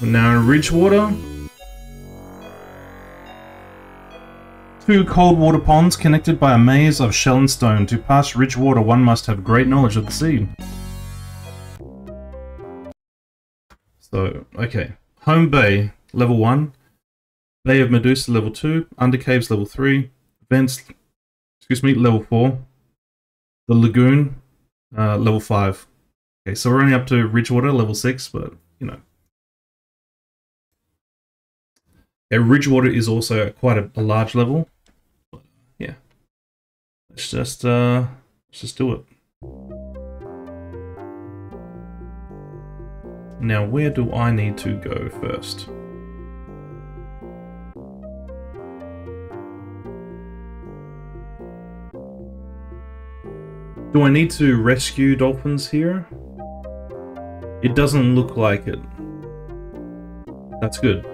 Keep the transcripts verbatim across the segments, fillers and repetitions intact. We're now in Ridgewater. Two cold water ponds connected by a maze of shell and stone. To pass Ridgewater, one must have great knowledge of the sea. So, okay. Home Bay, level one. Bay of Medusa, level two. Under Caves, level three. Vents, excuse me, level four. The Lagoon, uh, level five. Okay, so we're only up to Ridgewater, level six, but, you know. Okay, Ridgewater is also quite a, a large level. But, yeah. Let's just, uh, let's just do it. Now, where do I need to go first? Do I need to rescue dolphins here? It doesn't look like it. That's good.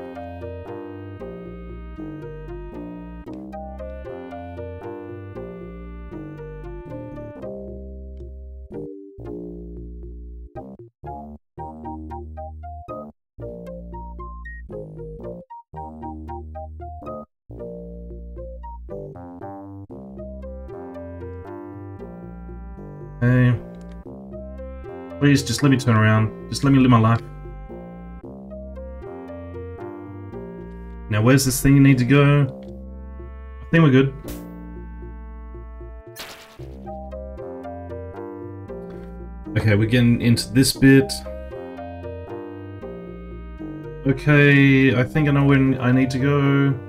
Please, just let me turn around. Just let me live my life. Now, where's this thing you need to go? I think we're good. Okay, we're getting into this bit. Okay, I think I know when I need to go.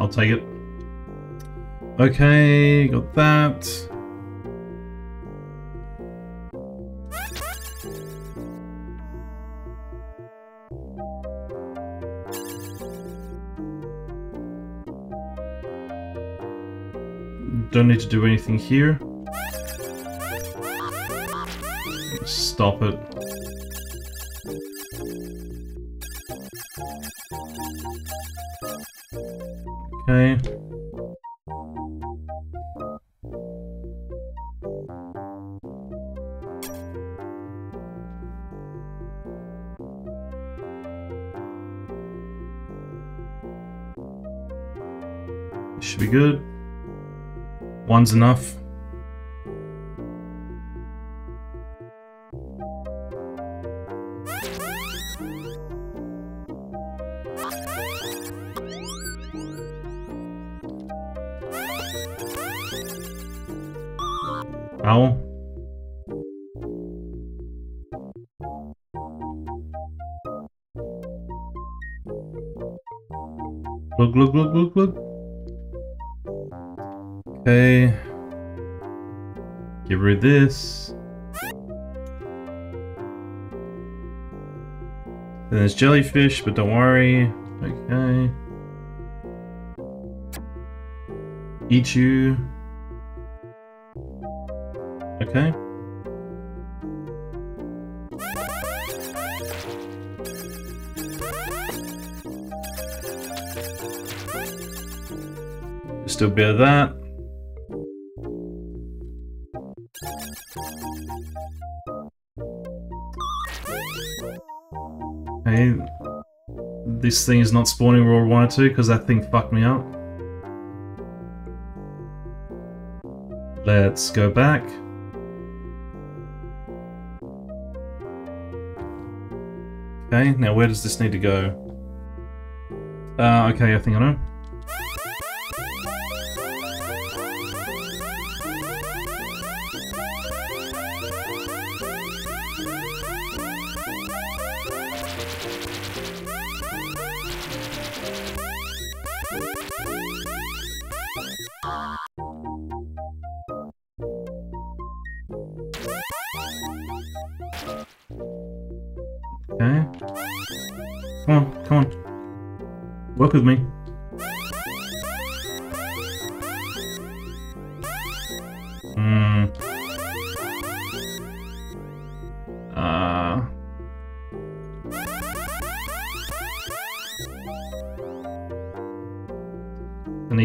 I'll take it. Okay, got that. Don't need to do anything here. Stop it. Okay. Should be good. One's enough. Owl. Look, look, look, look, look. Okay. Get rid of this. Then there's jellyfish, but don't worry. Okay. Eat you. Okay. Still bear that. Hey, this thing is not spawning where I wanted to because that thing fucked me up. Let's go back. Okay, now where does this need to go? Uh, okay, I think I know. Okay. Come on, come on. Work with me. Hmm.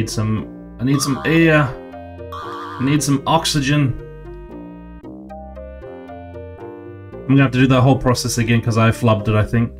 need some... I need some air. I need some oxygen. I'm gonna have to do that whole process again because I flubbed it, I think.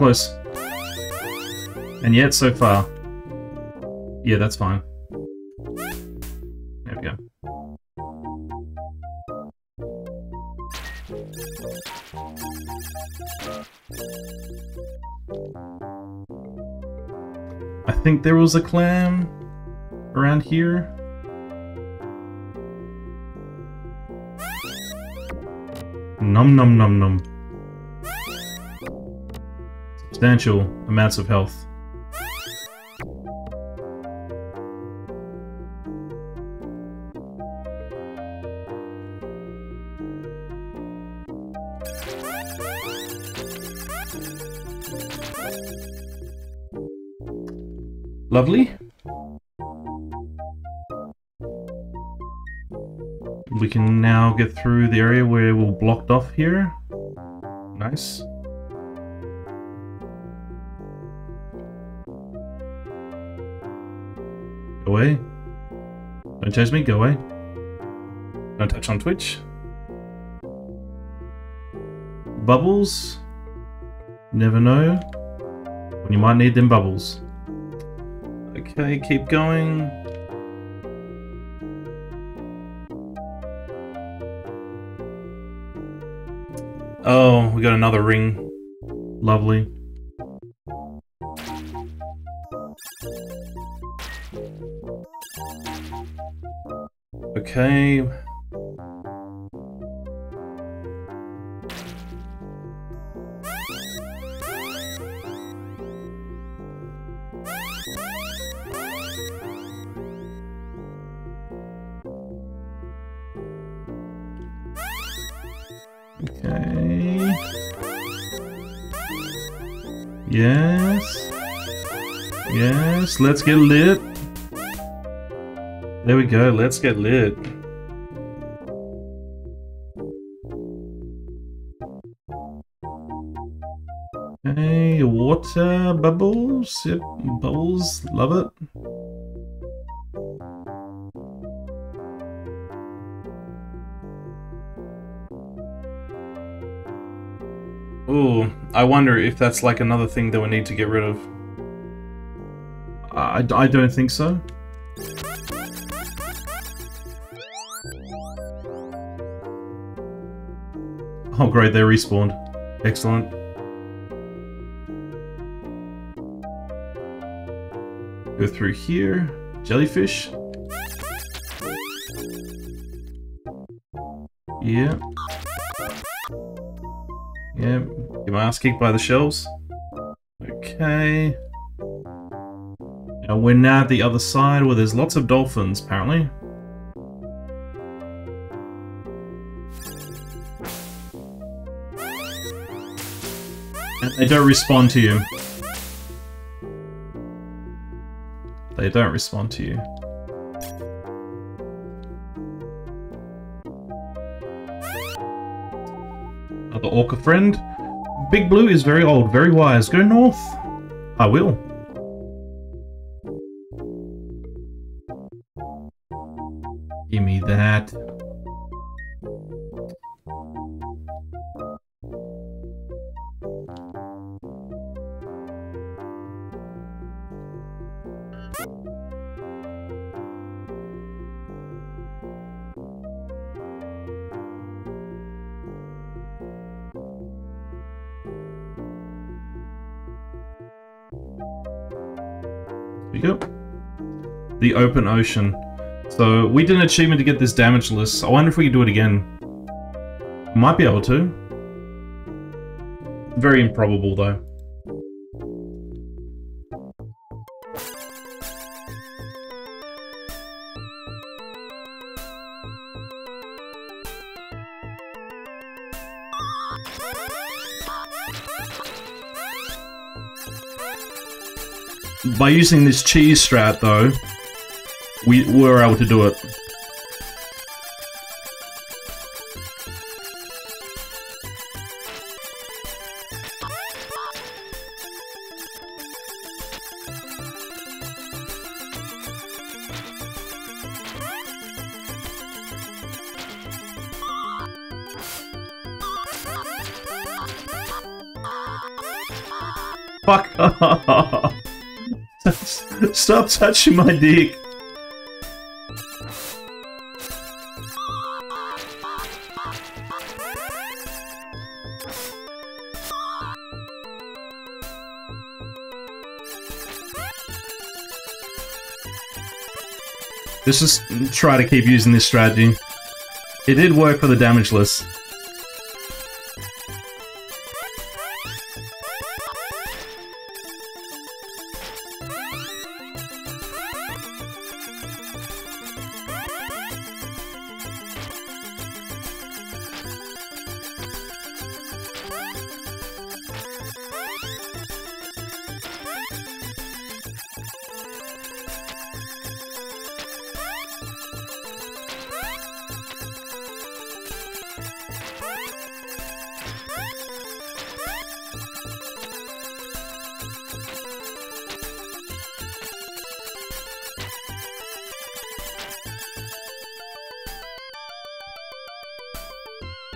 Close. And yet so far. Yeah, that's fine. There we go. I think there was a clam around here. Nom nom nom nom. Substantial amounts of health. Lovely. We can now get through the area where we're blocked off here. Nice. Go away. Don't chase me, go away. Don't touch on Twitch. Bubbles. Never know when you might need them bubbles. Okay, keep going. Oh, we got another ring. Lovely. Okay. Okay. Yes. Yes, let's get lit. There we go, let's get lit. Hey, water bubbles, yep, bubbles, love it. Ooh, I wonder if that's like another thing that we need to get rid of. I, I don't think so. Oh great, they respawned. Excellent. Go through here. Jellyfish. Yeah. Yeah. Get my ass kicked by the shells. Okay. Now we're now at the other side where there's lots of dolphins, apparently. They don't respond to you. They don't respond to you. Another orca friend. Big Blue is very old, very wise. Go north. I will. Give me that. The open ocean. So we did an achievement to get this damage list. I wonder if we could do it again. Might be able to. Very improbable, though. By using this cheese strat, though, we were able to do it. Fuck off. Stop touching my dick. Let's just try to keep using this strategy. It did work for the damage list.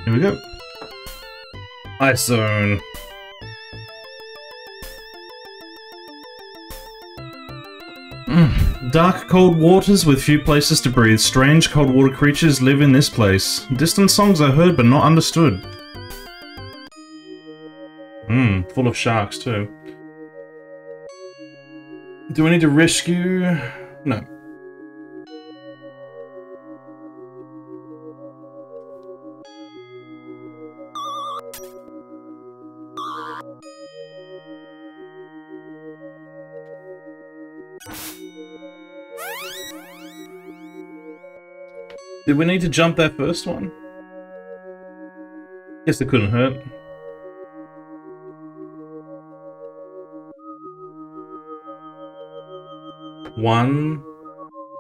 Here we go. Ice Zone. Mm. Dark, cold waters with few places to breathe. Strange, cold water creatures live in this place. Distant songs are heard but not understood. Hmm, full of sharks too. Do I need to rescue? No. Did we need to jump that first one? Guess it couldn't hurt. One.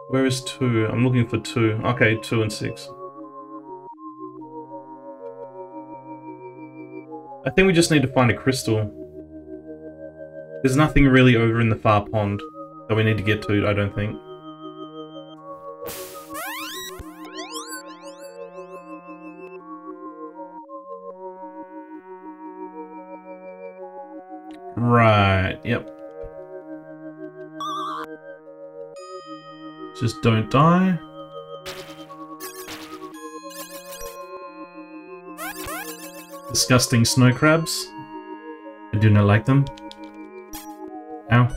Where is two? I'm looking for two. Okay, two and six. I think we just need to find a crystal. There's nothing really over in the far pond that we need to get to, I don't think. Right, yep. Just don't die. Disgusting snow crabs. I do not like them. Ow.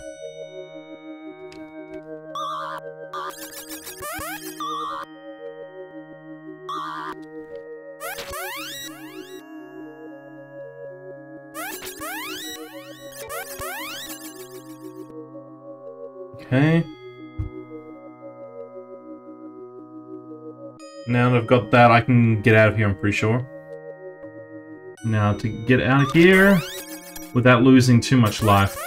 Okay. Now that I've got that, I can get out of here, I'm pretty sure. Now to get out of here without losing too much life.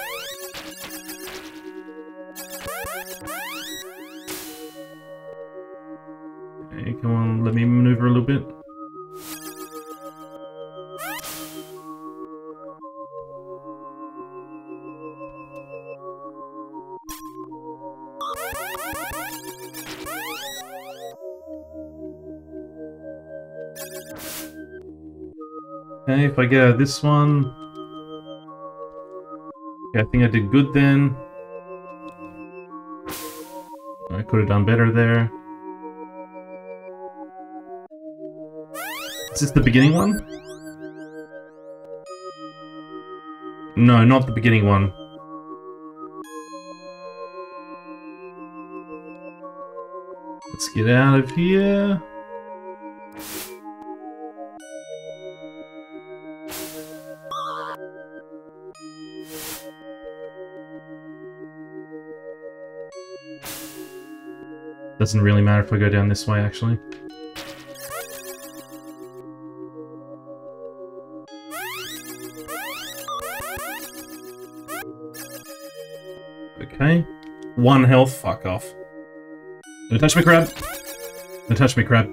Okay, come on, let me maneuver a little bit. Okay, if I get out of this one... Okay, I think I did good then. I could have done better there. Is this the beginning one? No, not the beginning one. Let's get out of here. Doesn't really matter if I go down this way, actually. Okay. One health. Fuck off. Don't touch me, crab. Don't touch me, crab.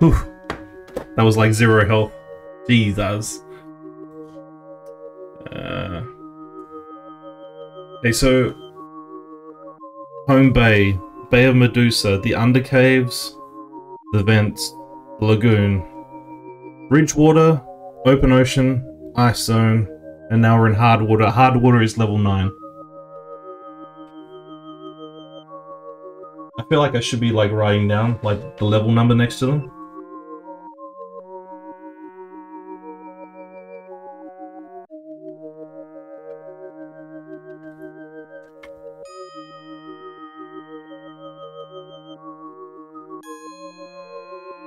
Oof. That was like zero health. Jesus. Uh, okay, so Home Bay, Bay of Medusa, the Under Caves, the Vents, the Lagoon, Bridgewater, Open Ocean, Ice Zone, and now we're in Hard Water. Hard Water is level nine. I feel like I should be like writing down like the level number next to them.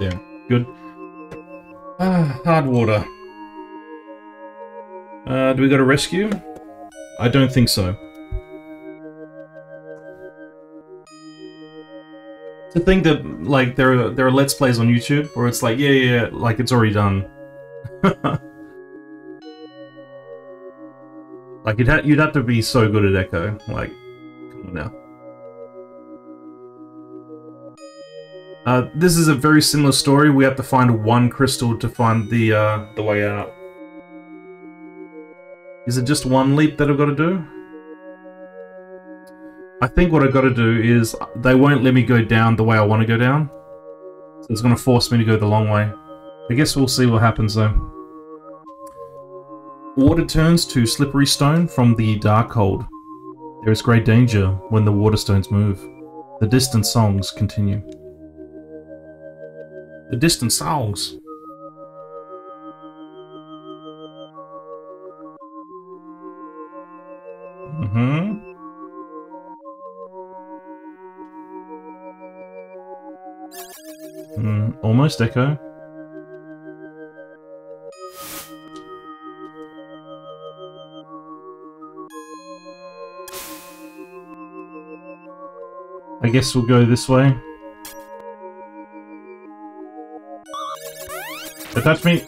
Yeah, good. Ah, Hard Water. Uh, do we go to rescue? I don't think so. To think that like there are there are let's plays on YouTube where it's like yeah yeah like it's already done. Like you'd have you'd have to be so good at Echo. Like, come on now. Uh, this is a very similar story. We have to find one crystal to find the uh, the way out. Is it just one leap that I've got to do? I think what I've got to do is they won't let me go down the way I want to go down. So it's going to force me to go the long way. I guess we'll see what happens though. Water turns to slippery stone from the dark hold. There is great danger when the water stones move. The distant songs continue. The distant songs. Mm-hmm. Mm, almost Echo. I guess we'll go this way. Don't touch me.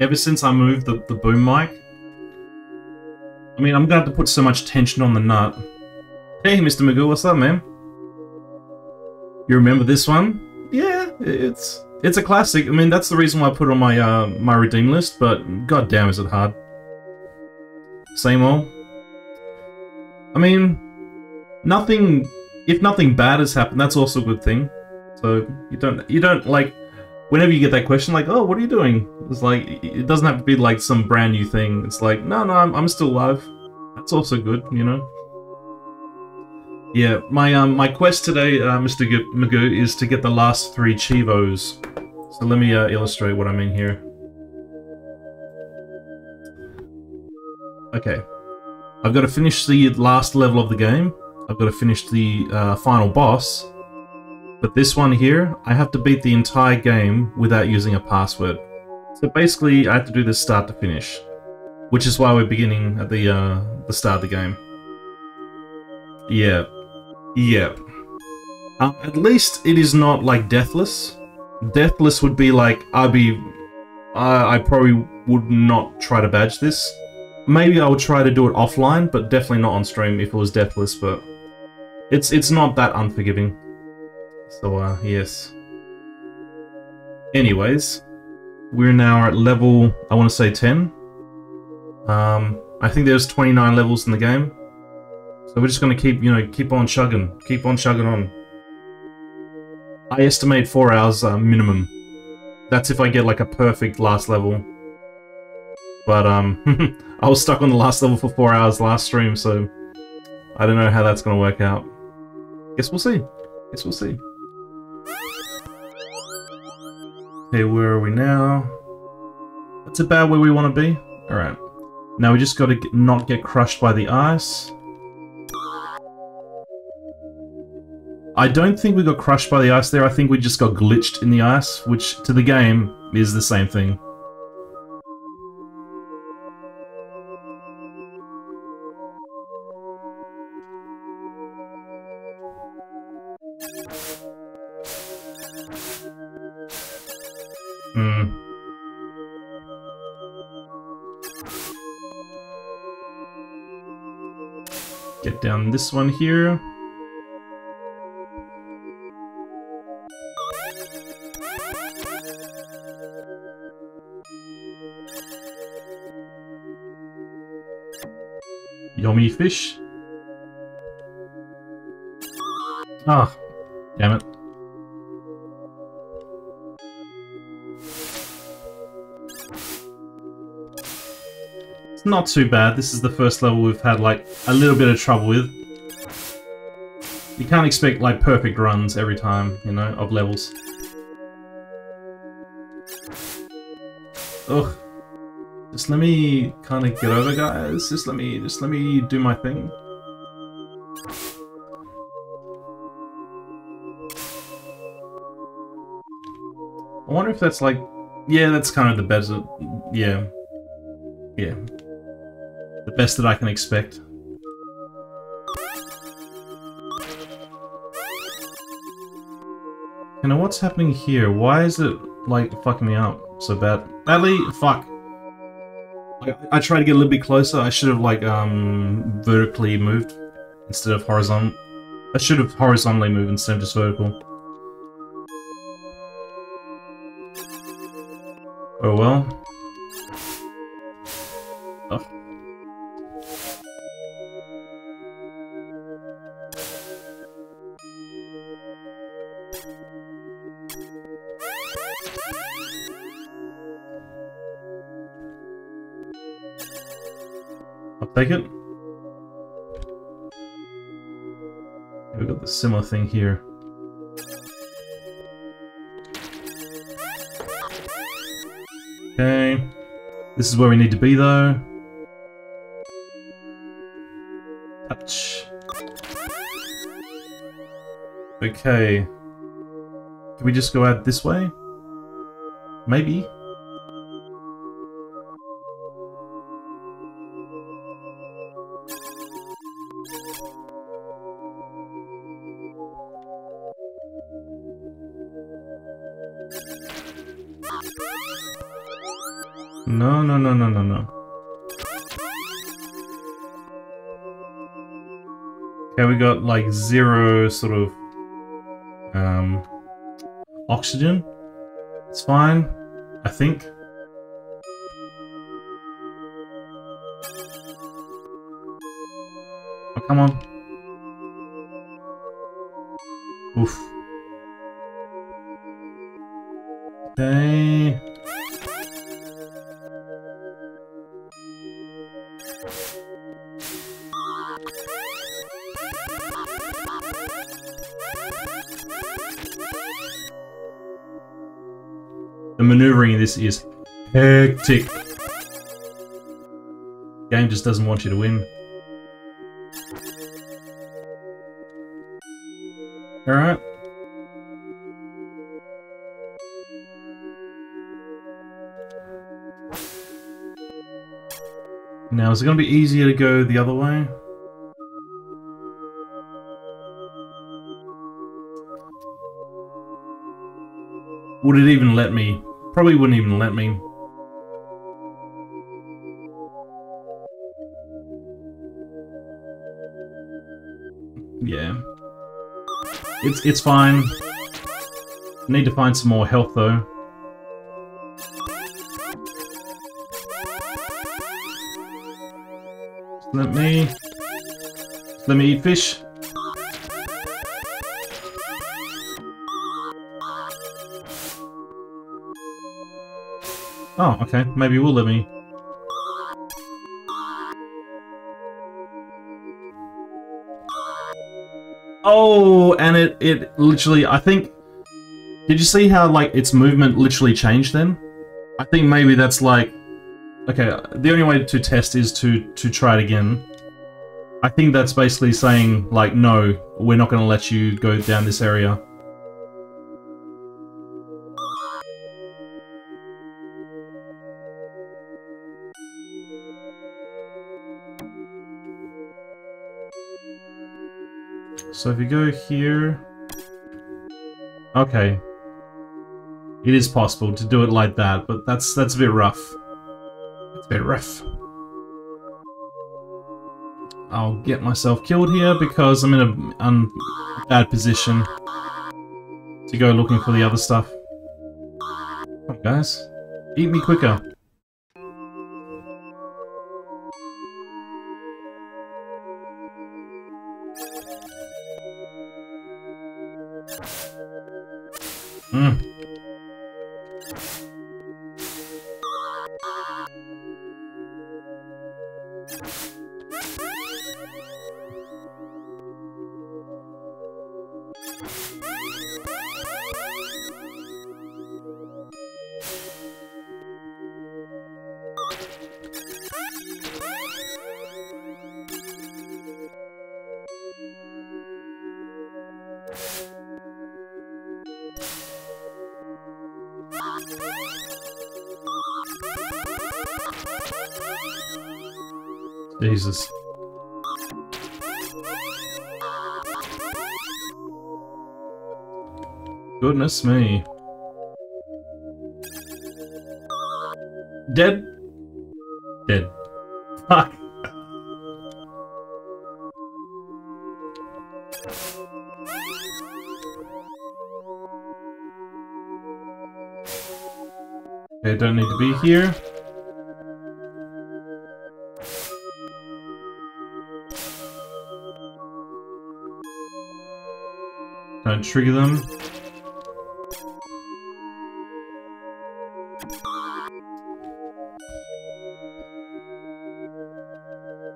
Ever since I moved the, the boom mic, I mean, I'm gonna have to put so much tension on the nut. Hey, Mister Magoo, what's up, man? You remember this one? Yeah, it's it's a classic. I mean, that's the reason why I put it on my uh, my redeem list. But goddamn, is it hard? Same old. I mean, nothing. If nothing bad has happened, that's also a good thing. So you don't you don't like whenever you get that question, like, oh, what are you doing? It's like it doesn't have to be like some brand new thing. It's like, no, no, I'm I'm still alive. That's also good, you know. Yeah, my um, my quest today, uh, Mister Magoo, is to get the last three Chivos. So let me uh, illustrate what I mean here. Okay, I've got to finish the last level of the game. I've got to finish the uh, final boss. But this one here, I have to beat the entire game without using a password. So basically, I have to do this start to finish, which is why we're beginning at the uh, the start of the game. Yeah. Yep. Uh, at least it is not like Deathless. Deathless would be like I'd be, I, I probably would not try to badge this. Maybe I would try to do it offline, but definitely not on stream if it was Deathless. But it's it's not that unforgiving. So uh, yes. Anyways, we're now at level I want to say ten. Um, I think there's twenty-nine levels in the game. So we're just going to keep, you know, keep on chugging, keep on chugging on. I estimate four hours uh, minimum. That's if I get like a perfect last level. But um, I was stuck on the last level for four hours last stream, so I don't know how that's going to work out. Guess we'll see. Guess we'll see. Okay, where are we now? That's about where we want to be. All right. Now we just got to not get crushed by the ice. I don't think we got crushed by the ice there, I think we just got glitched in the ice, which to the game is the same thing. Hmm. Get down this one here. Yummy fish. Ah, damn it. It's not too bad. This is the first level we've had like a little bit of trouble with. You can't expect like perfect runs every time, you know, of levels. Ugh. Just let me kind of get over, guys. Just let me, just let me do my thing. I wonder if that's like, yeah, that's kind of the best, yeah, yeah, the best that I can expect. You know what's happening here? Why is it like fucking me up so bad? Badly, fuck. I tried to get a little bit closer. I should have like um vertically moved instead of horizontal. I should have horizontally moved instead of just vertical. Oh well. Oh. I'll take it. We've got the similar thing here. Okay, this is where we need to be though. Touch. Okay. Can we just go out this way? Maybe. No, no, no, no, no, no. Okay, we got like zero sort of um, oxygen. It's fine, I think. Oh, come on. Oof. Okay. The maneuvering in this is hectic. The game just doesn't want you to win. Alright. Now, is it going to be easier to go the other way? Would it even let me? Probably wouldn't even let me. Yeah. It's, it's fine. Need to find some more health though. Let me... Let me eat fish. Oh, okay. Maybe it will let me. Oh, and it, it literally... I think... Did you see how, like, its movement literally changed then? I think maybe that's, like... Okay, the only way to test is to, to try it again. I think that's basically saying, like, no, we're not going to let you go down this area. So if you go here... Okay. It is possible to do it like that, but that's that's a bit rough. It's a bit rough. I'll get myself killed here because I'm in a um, bad position to go looking for the other stuff. Come on, guys. Eat me quicker. Mm. Jesus. Goodness me. Dead? Dead. Fuck. I don't need to be here. Don't trigger them.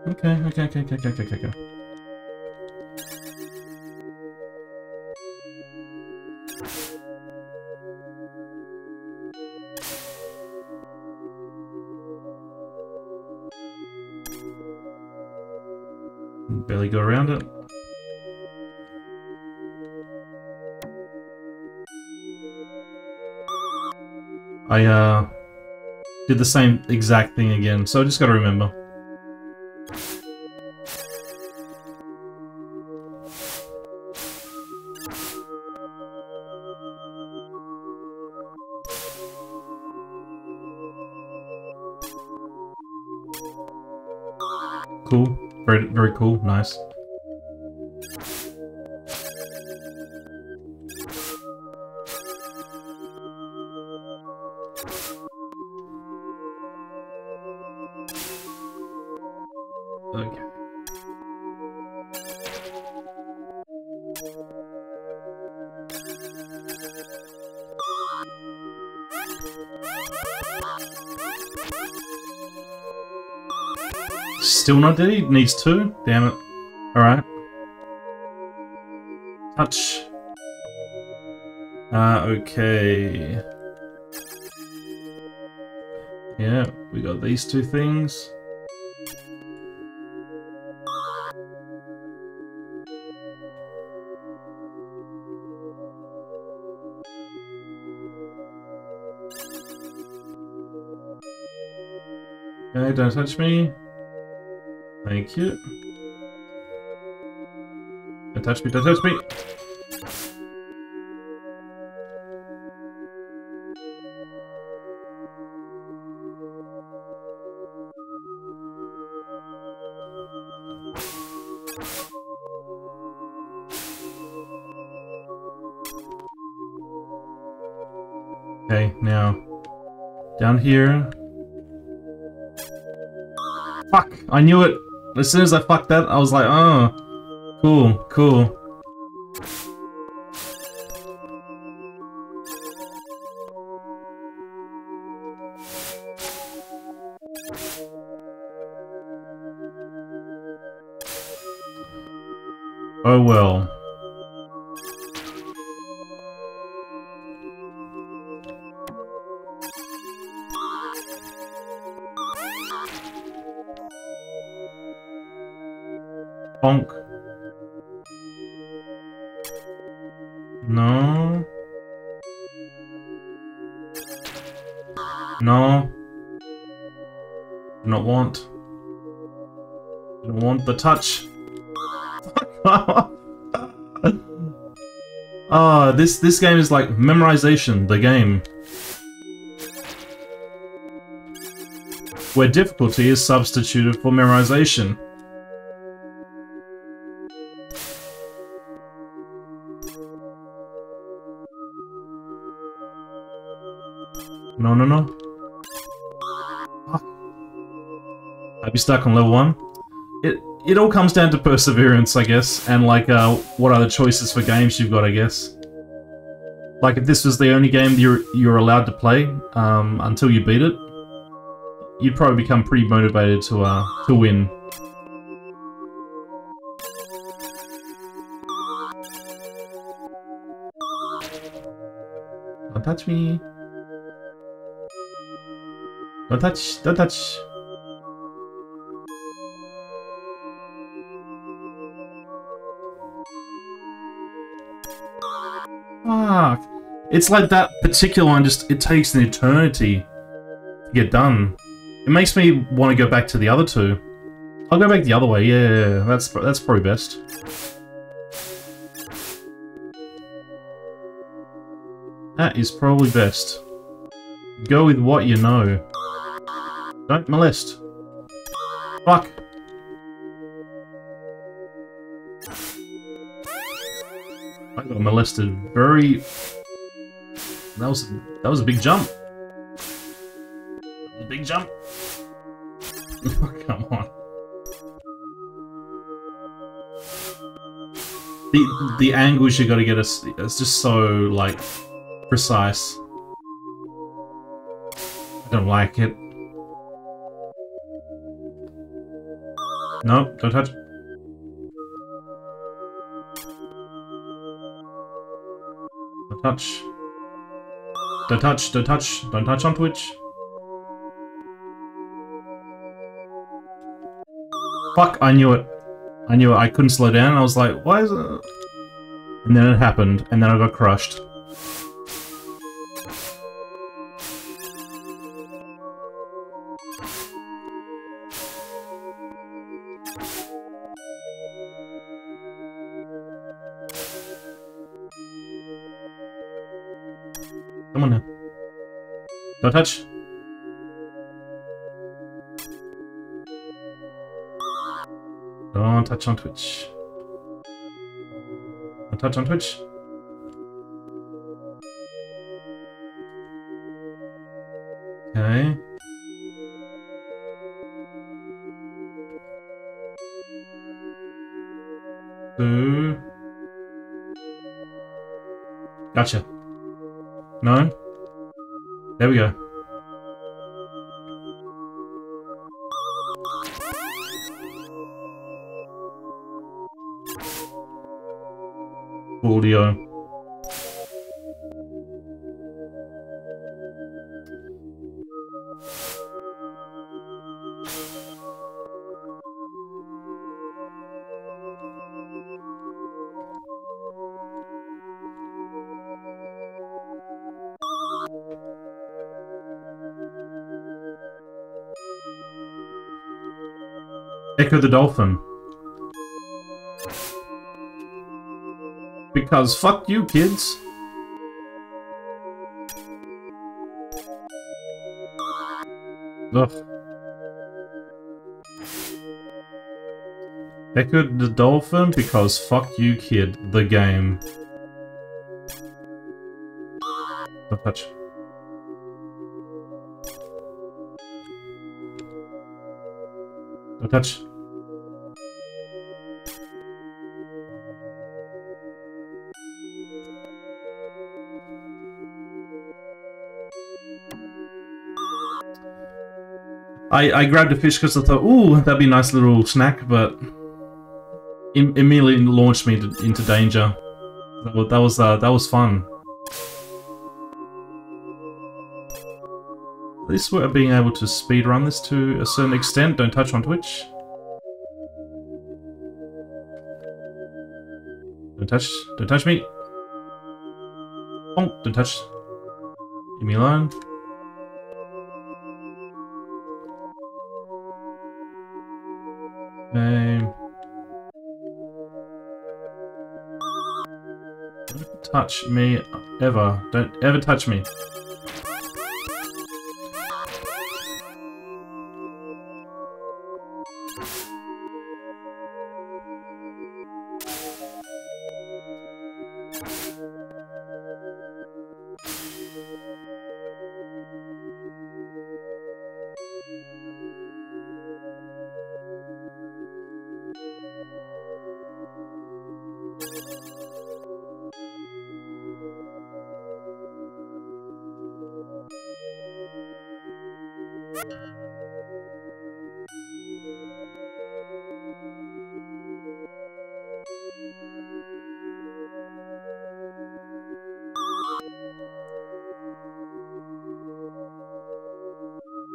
Okay, okay, okay, okay, okay, okay, okay. Barely go around it. I uh, did the same exact thing again, so I just gotta remember. Cool. Very, very cool. Nice. Still not dead? He needs two? Damn it. Alright. Touch. Ah, uh, okay. Yeah, we got these two things. Okay, don't touch me. Thank you. Don't touch me, don't touch me! Okay, now, down here. Fuck! I knew it! As soon as I fucked that, I was like, oh, cool, cool. Oh well. Bonk. No. No. Do not want. Do not want the touch. Ah, this this game is like memorization. The game. where difficulty is substituted for memorization. No, no, no. Fuck. I'd be stuck on level one. It it all comes down to perseverance, I guess, and like uh, what other choices for games you've got, I guess. Like if this was the only game you're you're allowed to play um, until you beat it, you'd probably become pretty motivated to uh to win. Don't touch me. Don't touch, don't touch. Fuck. It's like that particular one, just it takes an eternity to get done. It makes me want to go back to the other two. I'll go back the other way, yeah, that's, that's probably best. That is probably best. Go with what you know. Don't molest. Fuck. I got molested very... That was, that was a big jump. That was a big jump. Come on. The, the angles you gotta get us, it's just so, like, precise. I don't like it. No, don't touch. Don't touch. Don't touch, don't touch, don't touch on Twitch. Fuck, I knew it. I knew it, I couldn't slow down, I was like, why is it? And then it happened, and then I got crushed. Come on now. Don't touch. Don't touch on Twitch. Don't touch on Twitch. Okay. Two. Gotcha. No? There we go. Audio. Ecco the Dolphin. Because fuck you, kids. Ugh. Ecco the Dolphin because fuck you, kid. The game. Don't touch. Don't touch. I, I grabbed a fish because I thought, ooh, that'd be a nice little snack, but it immediately launched me to, into danger. That was that was, uh, that was fun. At least we're being able to speedrun this to a certain extent. Don't touch on Twitch. Don't touch. Don't touch me. Oh, don't touch. Leave me alone. Name. Don't touch me ever. Don't ever touch me.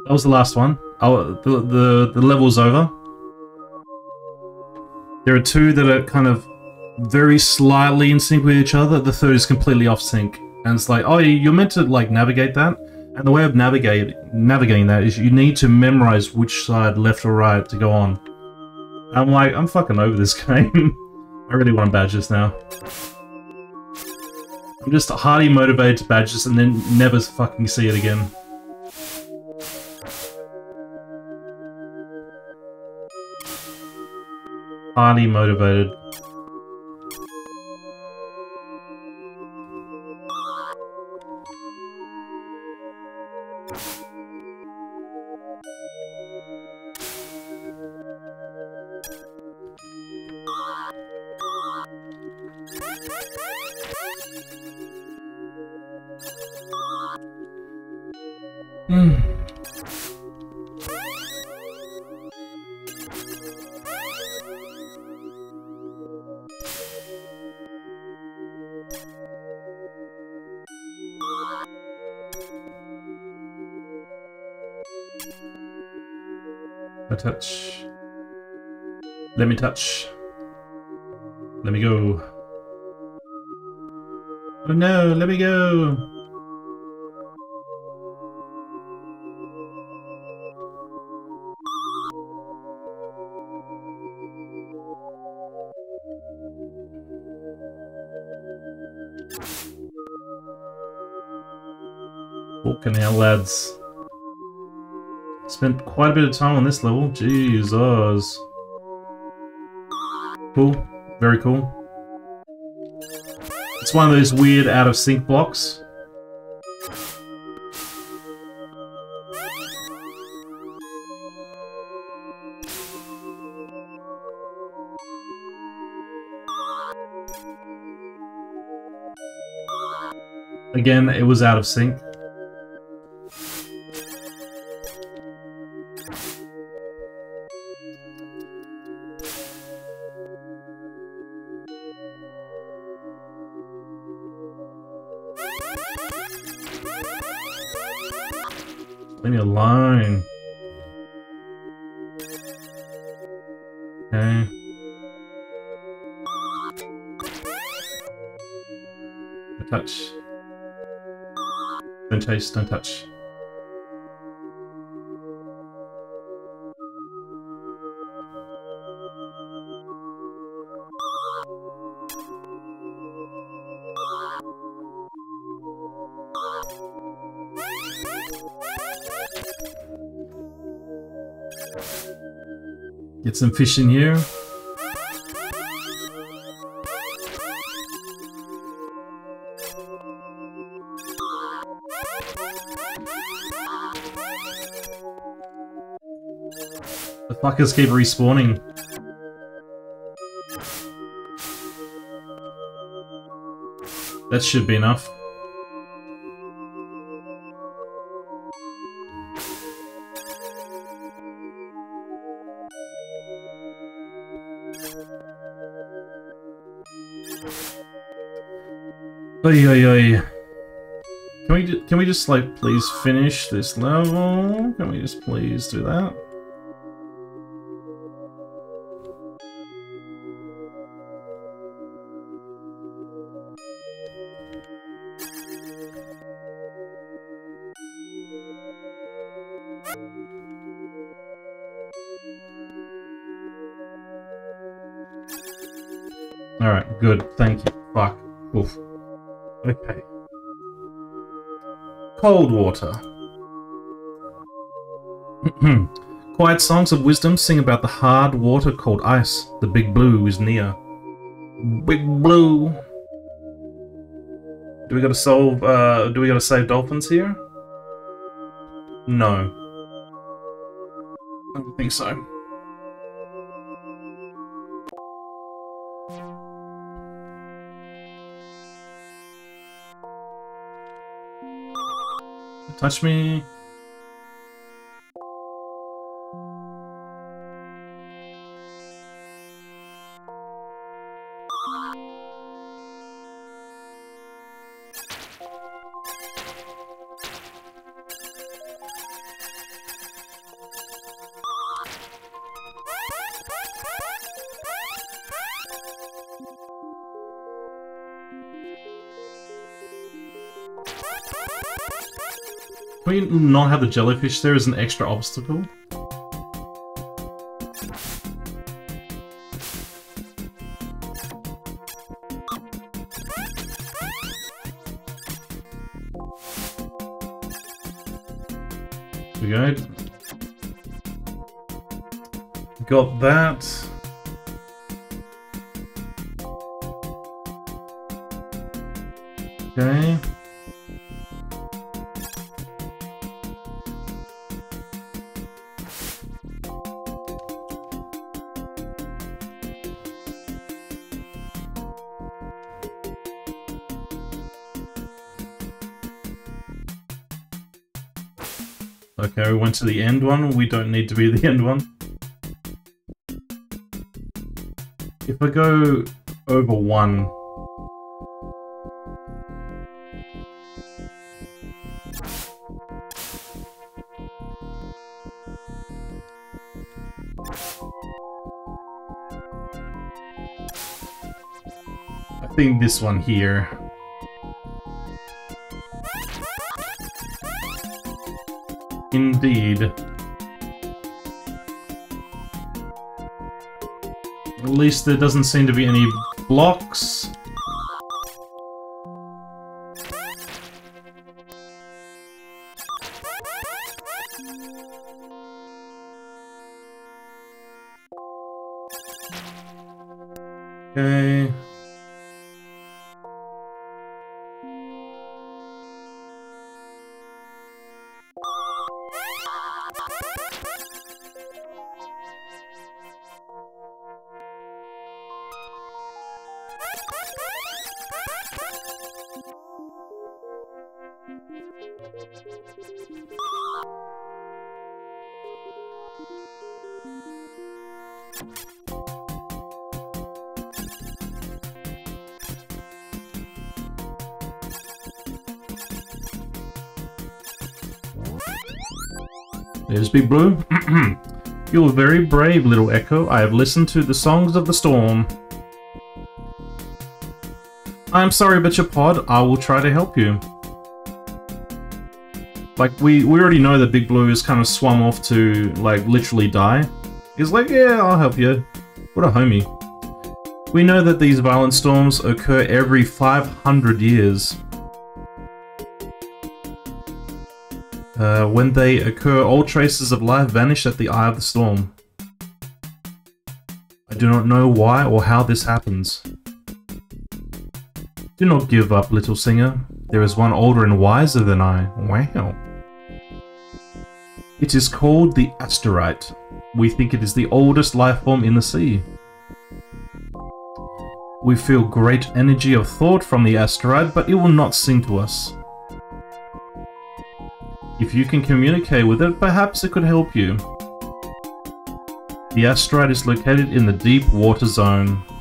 That was the last one. Oh, the, the, the level's over. There are two that are kind of very slightly in sync with each other. The third is completely off sync. And it's like, oh, you're meant to like navigate that. And the way of navigate, navigating that is you need to memorize which side, left or right, to go on. I'm like, I'm fucking over this game. I really want badges now. I'm just highly motivated to badges and then never fucking see it again. Highly motivated. Touch. Let me touch. Let me go. Oh no, let me go. Walking out, lads. Spent quite a bit of time on this level. Jesus. Cool. Very cool. It's one of those weird out of sync blocks. Again, it was out of sync. Leave me alone. Okay. Don't touch. Don't chase, don't touch. Get some fish in here. The fuckers keep respawning. That should be enough. Oy, oy, oy. Can we can we just like please finish this level? Can we just please do that? All right, good. Thank you. Fuck. Oof. Okay. Cold water. Quiet songs of wisdom sing about the hard water called ice. The big blue is near. Big blue. Do we gotta solve, uh, do we gotta save dolphins here? No. I don't think so. Touch me. Can we not have the jellyfish there as an extra obstacle? We got, got that. Okay. Okay, we went to the end one. We don't need to be the end one. If I go over one... I think this one here... Indeed. At least there doesn't seem to be any blocks. Okay. There's Big Blue. You're very brave, little Echo. I have listened to the songs of the storm. I'm sorry, but your pod, I will try to help you. Like, we, we already know that Big Blue is kind of swum off to, like, literally die. He's like, yeah, I'll help you. What a homie. We know that these violent storms occur every five hundred years. Uh, when they occur, all traces of life vanish at the eye of the storm. I do not know why or how this happens. Do not give up, little singer. There is one older and wiser than I. Wow. It is called the Asterite. We think it is the oldest life form in the sea. We feel great energy of thought from the Asterite, but it will not sing to us. If you can communicate with it, perhaps it could help you. The Asterite is located in the deep water zone.